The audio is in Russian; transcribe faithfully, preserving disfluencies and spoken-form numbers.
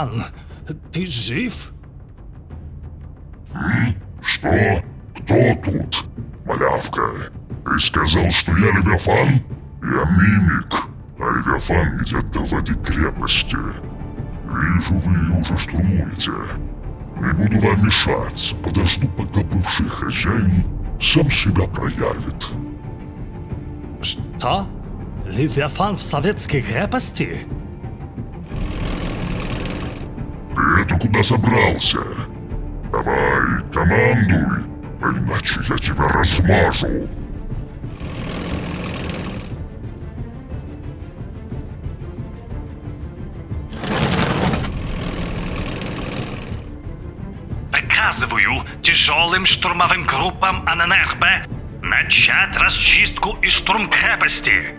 Pan, ty żyw? I? Что? Кто тут? Малявка, ты сказал, что я Левиафан? Я мимик, а Левиафан едят доводить крепости. Вижу, вы ее уже штурмуете. Не буду вам мешать, подожду, пока бывший хозяин сам себя проявит. Что? Левиафан в советской крепости? Ты это куда собрался? Давай, командуй, а иначе я тебя размажу. Приказываю тяжелым штурмовым группам Ahnenerbe начать расчистку и штурм крепости.